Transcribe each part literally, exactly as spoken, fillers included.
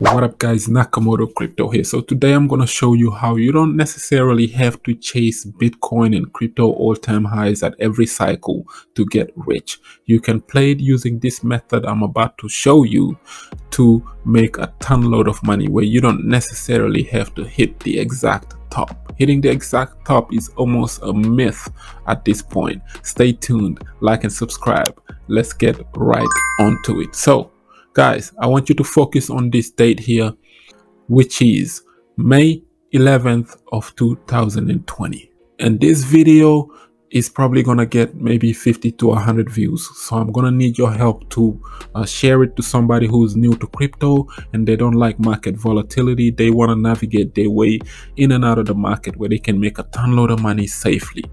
What up guys, Nakamoto Crypto here. So today I'm gonna show you how you don't necessarily have to chase Bitcoin and crypto all-time highs at every cycle to get rich. You can play it using this method I'm about to show you to make a ton load of money where you don't necessarily have to hit the exact top. Hitting the exact top is almost a myth at this point. Stay tuned, like and subscribe. Let's get right onto it. So guys, I want you to focus on this date here, which is May eleventh of two thousand twenty, and this video is probably gonna get maybe fifty to one hundred views, so I'm gonna need your help to uh, share it to somebody who's new to crypto and they don't like market volatility. They want to navigate their way in and out of the market where they can make a ton load of money safely.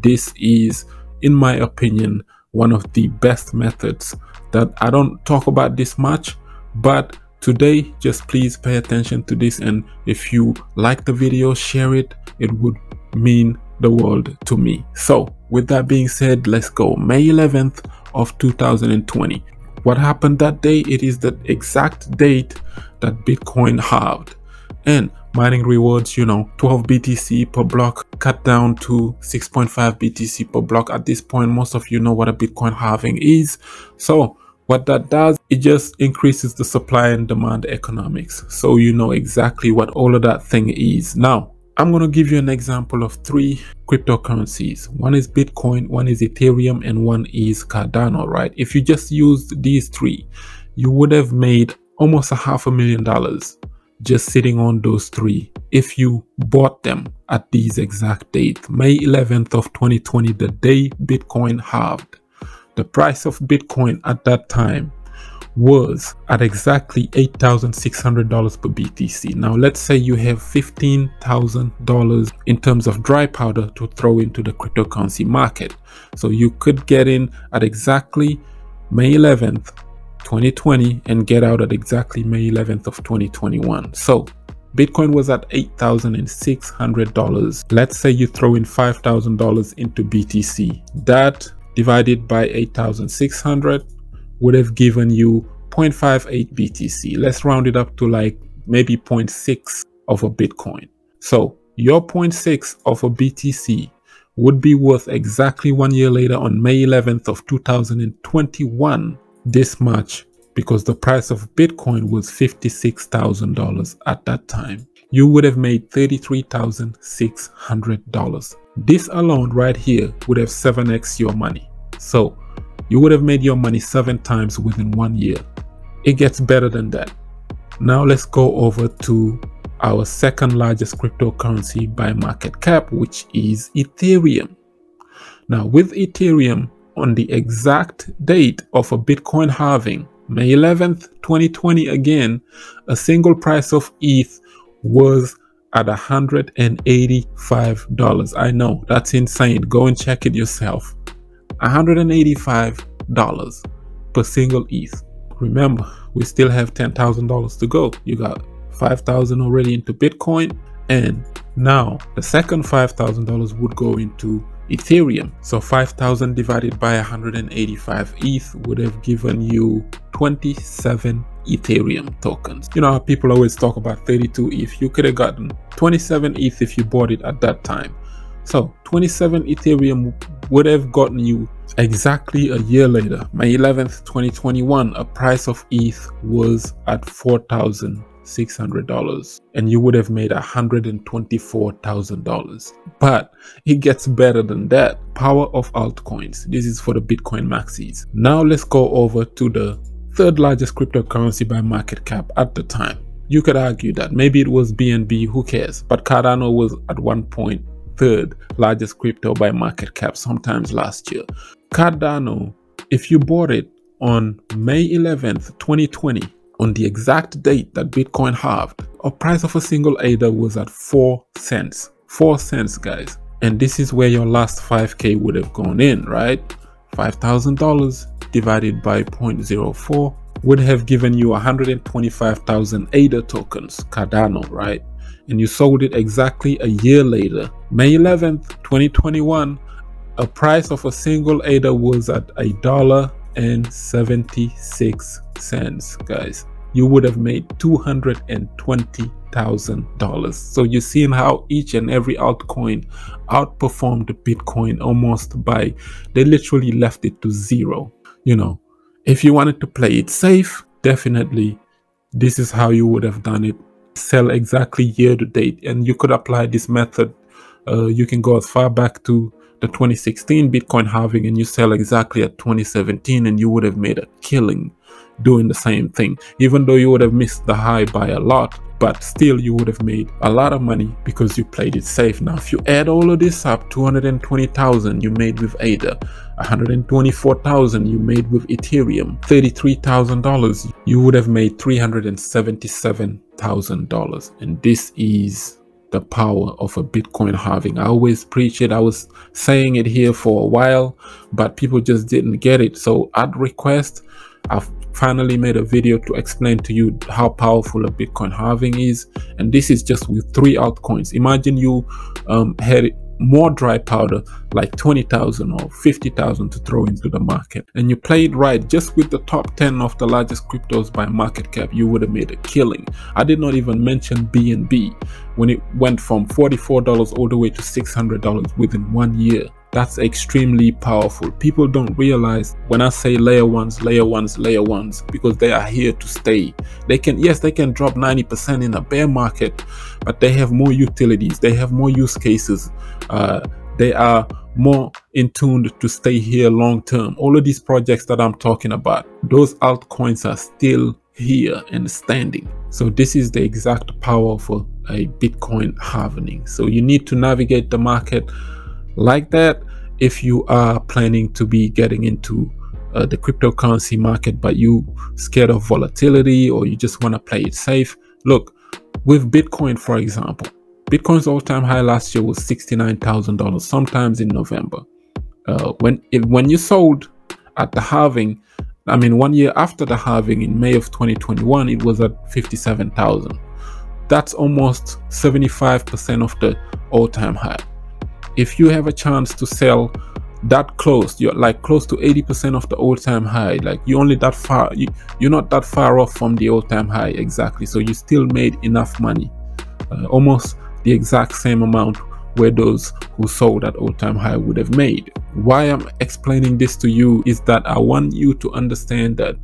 This is, in my opinion, one of the best methods that I don't talk about this much, but today just please pay attention to this, and if you like the video, share it. It would mean the world to me. So with that being said, let's go. May eleventh of two thousand twenty. What happened that day? It is the exact date that Bitcoin halved, and mining rewards, you know, twelve B T C per block cut down to six point five B T C per block. At this point, most of you know what a Bitcoin halving is. So what that does, it just increases the supply and demand economics. So you know exactly what all of that thing is. Now, I'm going to give you an example of three cryptocurrencies. One is Bitcoin, one is Ethereum, and one is Cardano, right? If you just used these three, you would have made almost a half a million dollars just sitting on those three if you bought them at these exact dates. May eleventh of twenty twenty, the day Bitcoin halved. The price of Bitcoin at that time was at exactly eight thousand six hundred dollars per B T C. Now let's say you have fifteen thousand dollars in terms of dry powder to throw into the cryptocurrency market, so you could get in at exactly May eleventh twenty twenty and get out at exactly May eleventh of twenty twenty-one. So Bitcoin was at eight thousand six hundred dollars. Let's say you throw in five thousand dollars into B T C. That divided by eight thousand six hundred would have given you zero point five eight B T C. Let's round it up to like maybe zero point six of a Bitcoin. So your zero point six of a B T C would be worth exactly one year later on May eleventh of two thousand twenty-one this much, because the price of Bitcoin was fifty-six thousand dollars at that time. You would have made thirty-three thousand six hundred dollars. This alone right here would have seven X your money. So you would have made your money seven times within one year. It gets better than that. Now let's go over to our second largest cryptocurrency by market cap, which is Ethereum. Now with Ethereum, on the exact date of a Bitcoin halving, May eleventh twenty twenty again, a single price of E T H was at one hundred eighty-five dollars. I know, that's insane. Go and check it yourself. one hundred eighty-five dollars per single E T H. Remember, we still have ten thousand dollars to go. You got five thousand dollars already into Bitcoin, and now the second five thousand dollars would go into Ethereum. So five thousand divided by one hundred eighty-five E T H would have given you twenty-seven Ethereum tokens. You know how people always talk about thirty-two E T H. You could have gotten twenty-seven E T H if you bought it at that time. So twenty-seven Ethereum would have gotten you exactly a year later, May eleventh twenty twenty-one, a price of E T H was at four thousand six hundred dollars, and you would have made one hundred twenty-four thousand dollars. But it gets better than that. Power of altcoins. This is for the Bitcoin maxis. Now let's go over to the third largest cryptocurrency by market cap at the time. You could argue that maybe it was B N B, who cares, but Cardano was at one point third largest crypto by market cap sometimes last year. Cardano, if you bought it on May eleventh twenty twenty, on the exact date that Bitcoin halved, a price of a single A D A was at four cents. four cents, guys. And this is where your last five K would have gone in, right? five thousand dollars divided by zero point zero four would have given you one hundred twenty-five thousand A D A tokens, Cardano, right? And you sold it exactly a year later. May eleventh twenty twenty-one, a price of a single A D A was at a dollar and seventy-six cents, guys. you would have made two hundred twenty thousand dollars. So you're seeing how each and every altcoin outperformed Bitcoin almost by, they literally left it to zero. You know, if you wanted to play it safe, definitely this is how you would have done it. Sell exactly year to date, and you could apply this method. Uh, you can go as far back to the twenty sixteen Bitcoin halving and you sell exactly at twenty seventeen, and you would have made a killing doing the same thing, even though you would have missed the high by a lot, but still you would have made a lot of money because you played it safe. Now if you add all of this up, two hundred twenty thousand you made with A D A, one hundred twenty-four thousand you made with Ethereum, thirty-three thousand dollars, you would have made three hundred seventy-seven thousand dollars. And this is the power of a Bitcoin halving. I always preach it. I was saying it here for a while, but people just didn't get it. So at request, I've finally made a video to explain to you how powerful a Bitcoin halving is. And this is just with three altcoins. Imagine you um, had more dry powder, like twenty thousand or fifty thousand to throw into the market, and you played right just with the top ten of the largest cryptos by market cap, you would have made a killing. I did not even mention B N B when it went from forty-four dollars all the way to six hundred dollars within one year. That's extremely powerful. People don't realize when I say layer ones, layer ones, layer ones, because they are here to stay. They can, yes, they can drop ninety percent in a bear market, but they have more utilities. They have more use cases. Uh, they are more in tune to stay here long term. All of these projects that I'm talking about, those altcoins are still here and standing. So this is the exact power for a Bitcoin halving. So you need to navigate the market like that if you are planning to be getting into uh, the cryptocurrency market, but you scared of volatility or you just want to play it safe. Look, with Bitcoin, for example, Bitcoin's all-time high last year was sixty-nine thousand dollars sometimes in November. Uh, when it, when you sold at the halving, I mean one year after the halving in May of twenty twenty-one, it was at fifty-seven thousand dollars. That's almost seventy-five percent of the all-time high. If you have a chance to sell that close, you're like close to eighty percent of the all-time high, like you're only that far, you, you're not that far off from the all-time high exactly. So you still made enough money, uh, almost the exact same amount where those who sold at all-time high would have made. Why I'm explaining this to you is that I want you to understand that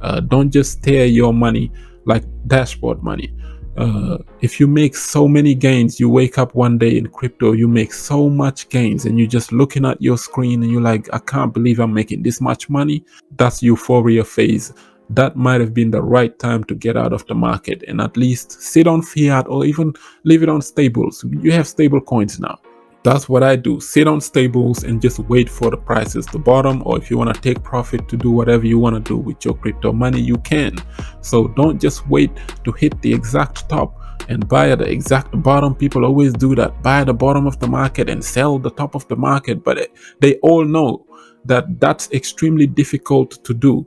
uh, don't just tear your money like dashboard money. Uh, if you make so many gains, you wake up one day in crypto, you make so much gains and you're just looking at your screen and you're like, I can't believe I'm making this much money. That's euphoria phase. That might have been the right time to get out of the market and at least sit on fiat or even leave it on stables. You have stable coins now. That's what I do. Sit on stables and just wait for the prices to bottom, or if you want to take profit to do whatever you want to do with your crypto money, you can. So don't just wait to hit the exact top and buy at the exact bottom. People always do that. Buy at the bottom of the market and sell the top of the market. But they all know that that's extremely difficult to do.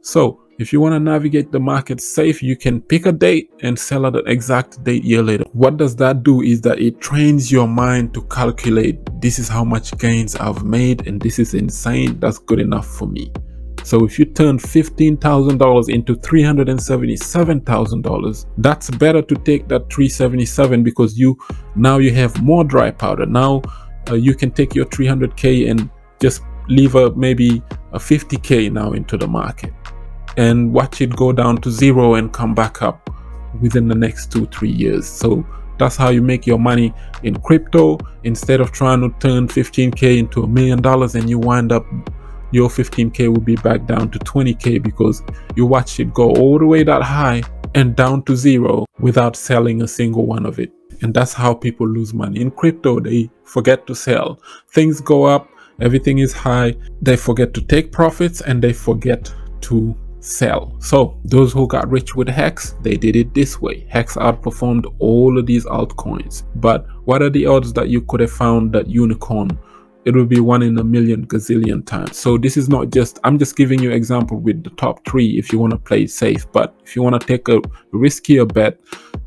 So if you want to navigate the market safe, you can pick a date and sell at an exact date year later. What does that do is that it trains your mind to calculate, this is how much gains I've made and this is insane, that's good enough for me. So if you turn fifteen thousand dollars into three hundred seventy-seven thousand dollars, that's better to take that three hundred seventy-seven thousand because you now you have more dry powder. Now uh, you can take your three hundred K and just leave a, maybe a fifty K now into the market and watch it go down to zero and come back up within the next two, three years. So that's how you make your money in crypto. Instead of trying to turn fifteen K into a million dollars and you wind up, your fifteen K will be back down to twenty K because you watched it go all the way that high and down to zero without selling a single one of it. And that's how people lose money in crypto. They forget to sell. Things go up, everything is high. They forget to take profits and they forget to sell. So those who got rich with hex, they did it this way. Hex outperformed all of these altcoins. But what are the odds that you could have found that unicorn? It would be one in a million gazillion times. So this is not just, I'm just giving you an example with the top three if you want to play safe. But if you want to take a riskier bet,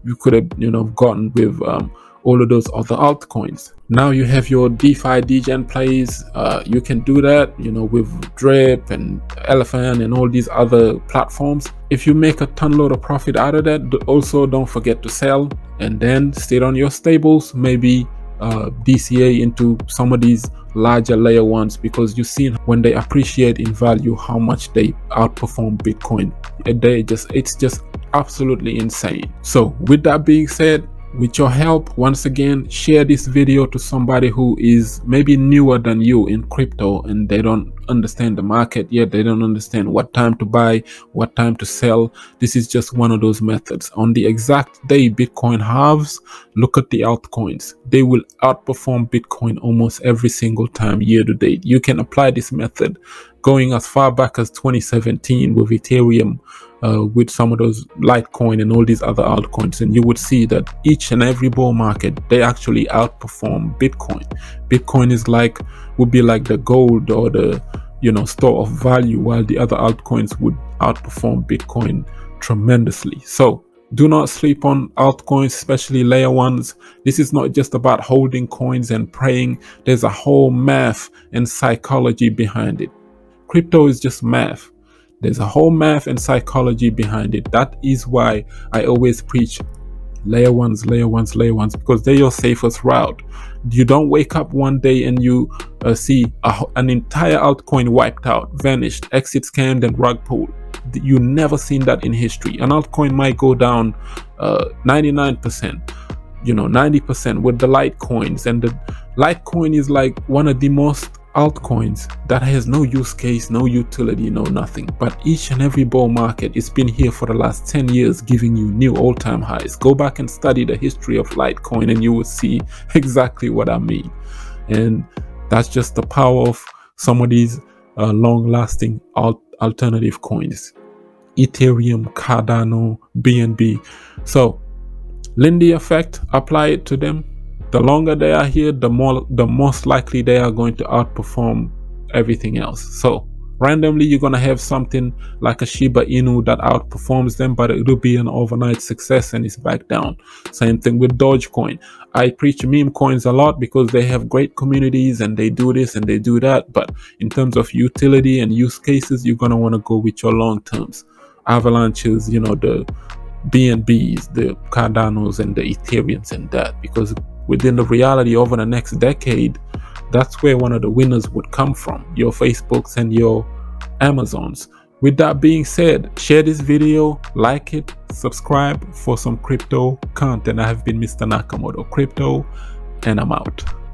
you could have, you know, gotten with um all of those other altcoins. Now you have your DeFi degen plays. Uh, you can do that, you know, with Drip and Elephant and all these other platforms. If you make a ton load of profit out of that, also don't forget to sell and then sit on your stables, maybe uh, D C A into some of these larger layer ones, because you've seen when they appreciate in value how much they outperform Bitcoin. They just, it's just absolutely insane. So with that being said, with your help, once again, share this video to somebody who is maybe newer than you in crypto and they don't understand the market yet. They don't understand what time to buy, what time to sell. This is just one of those methods. On the exact day Bitcoin halves, look at the altcoins. They will outperform Bitcoin almost every single time year to date. You can apply this method going as far back as twenty seventeen with Ethereum, uh, with some of those Litecoin and all these other altcoins, and you would see that each and every bull market they actually outperform Bitcoin. Bitcoin is like, would be like the gold or the, you know, store of value, while the other altcoins would outperform Bitcoin tremendously. So do not sleep on altcoins, especially layer ones. This is not just about holding coins and praying. There's a whole math and psychology behind it. Crypto is just math. There's a whole math and psychology behind it. That is why I always preach layer ones, layer ones, layer ones, because they're your safest route. You don't wake up one day and you uh, see a, an entire altcoin wiped out, vanished, exit scammed and rug pulled. You've never seen that in history. An altcoin might go down uh, ninety-nine percent, you know, ninety percent with the Litecoins. And the Litecoin is like one of the most altcoins that has no use case, no utility, no nothing. But each and every bull market, it's been here for the last ten years giving you new all-time highs. Go back and study the history of Litecoin and you will see exactly what I mean. And that's just the power of some of these uh, long-lasting alt alternative coins. Ethereum, Cardano, B N B. So Lindy effect, apply it to them. The longer they are here, the more, the most likely they are going to outperform everything else. So randomly, you're going to have something like a Shiba Inu that outperforms them, but it will be an overnight success and it's back down. Same thing with Dogecoin. I preach meme coins a lot because they have great communities and they do this and they do that. But in terms of utility and use cases, you're going to want to go with your long terms. Avalanches, you know, the B N Bs, the Cardanos and the Ethereums and that, because within the reality over the next decade, that's where one of the winners would come from, your Facebooks and your Amazons. With that being said, share this video, like it, subscribe for some crypto content. I have been Mister Nakamoto Crypto and I'm out.